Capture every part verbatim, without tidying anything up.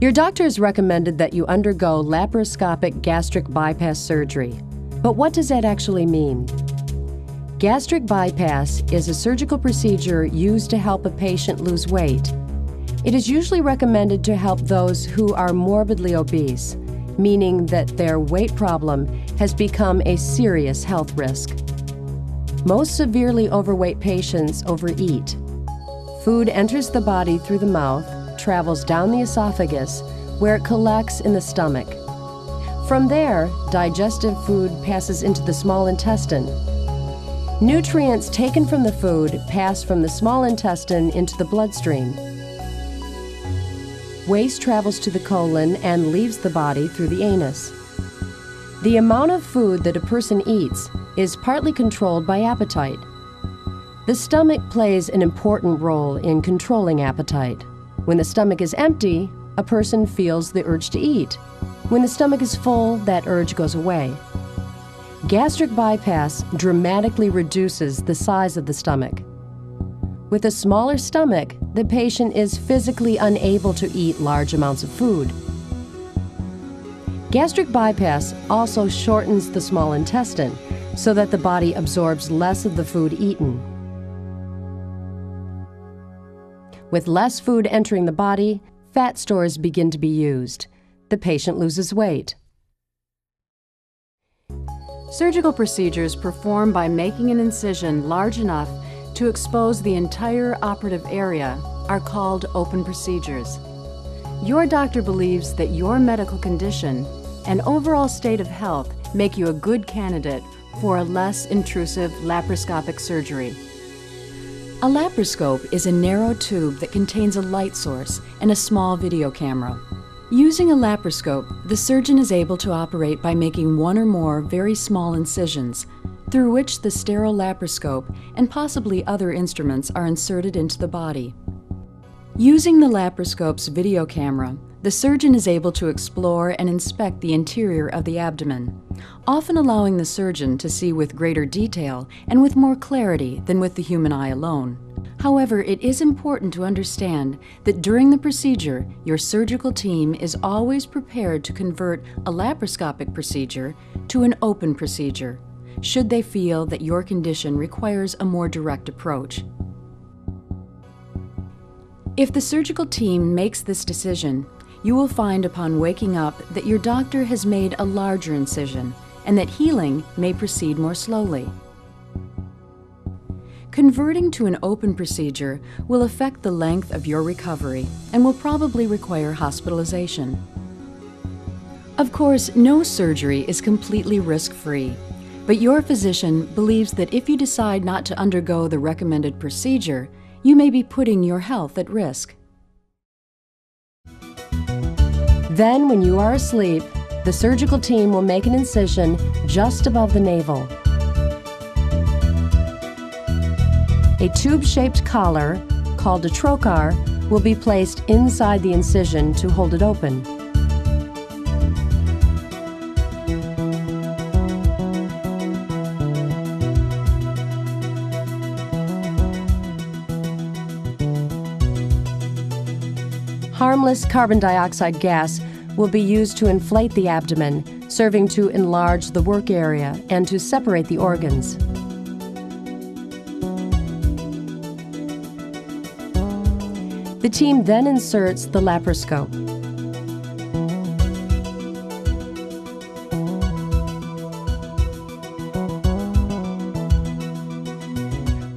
Your doctor has recommended that you undergo laparoscopic gastric bypass surgery. But what does that actually mean? Gastric bypass is a surgical procedure used to help a patient lose weight. It is usually recommended to help those who are morbidly obese, meaning that their weight problem has become a serious health risk. Most severely overweight patients overeat. Food enters the body through the mouth, travels down the esophagus, where it collects in the stomach. From there, digestive food passes into the small intestine. Nutrients taken from the food pass from the small intestine into the bloodstream. Waste travels to the colon and leaves the body through the anus. The amount of food that a person eats is partly controlled by appetite. The stomach plays an important role in controlling appetite. When the stomach is empty, a person feels the urge to eat. When the stomach is full, that urge goes away. Gastric bypass dramatically reduces the size of the stomach. With a smaller stomach, the patient is physically unable to eat large amounts of food. Gastric bypass also shortens the small intestine so that the body absorbs less of the food eaten. With less food entering the body, fat stores begin to be used. The patient loses weight. Surgical procedures performed by making an incision large enough to expose the entire operative area are called open procedures. Your doctor believes that your medical condition and overall state of health make you a good candidate for a less intrusive laparoscopic surgery. A laparoscope is a narrow tube that contains a light source and a small video camera. Using a laparoscope, the surgeon is able to operate by making one or more very small incisions, through which the sterile laparoscope and possibly other instruments are inserted into the body. Using the laparoscope's video camera, the surgeon is able to explore and inspect the interior of the abdomen, often allowing the surgeon to see with greater detail and with more clarity than with the human eye alone. However, it is important to understand that during the procedure, your surgical team is always prepared to convert a laparoscopic procedure to an open procedure, should they feel that your condition requires a more direct approach. If the surgical team makes this decision, you will find upon waking up that your doctor has made a larger incision and that healing may proceed more slowly. Converting to an open procedure will affect the length of your recovery and will probably require hospitalization. Of course, no surgery is completely risk-free, but your physician believes that if you decide not to undergo the recommended procedure, you may be putting your health at risk. Then, when you are asleep, the surgical team will make an incision just above the navel. A tube-shaped collar, called a trocar, will be placed inside the incision to hold it open. Harmless carbon dioxide gas will be used to inflate the abdomen, serving to enlarge the work area and to separate the organs. The team then inserts the laparoscope.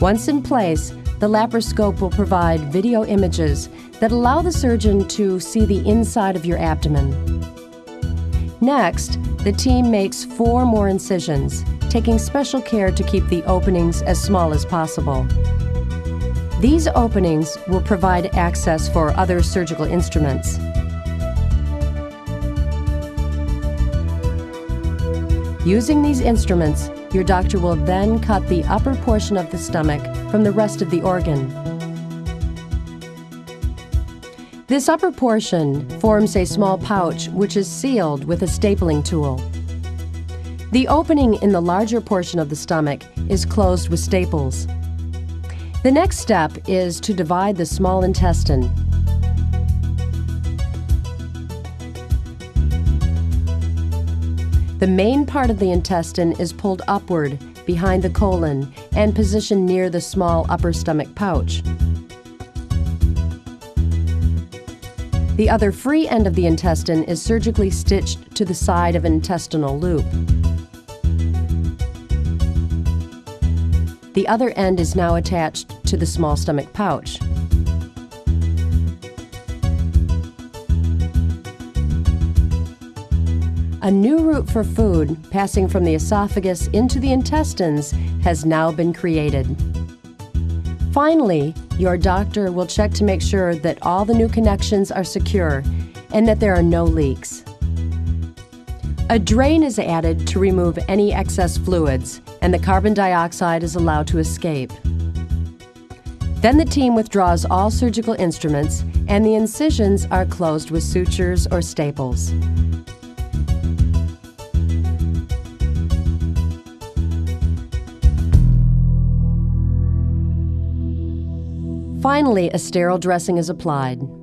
Once in place, the laparoscope will provide video images that allow the surgeon to see the inside of your abdomen. Next, the team makes four more incisions, taking special care to keep the openings as small as possible. These openings will provide access for other surgical instruments. Using these instruments, your doctor will then cut the upper portion of the stomach from the rest of the organ. This upper portion forms a small pouch which is sealed with a stapling tool. The opening in the larger portion of the stomach is closed with staples. The next step is to divide the small intestine. The main part of the intestine is pulled upward, behind the colon, and positioned near the small upper stomach pouch. The other free end of the intestine is surgically stitched to the side of an intestinal loop. The other end is now attached to the small stomach pouch. A new route for food, passing from the esophagus into the intestines, has now been created. Finally, your doctor will check to make sure that all the new connections are secure and that there are no leaks. A drain is added to remove any excess fluids, and the carbon dioxide is allowed to escape. Then the team withdraws all surgical instruments, and the incisions are closed with sutures or staples. Finally, a sterile dressing is applied.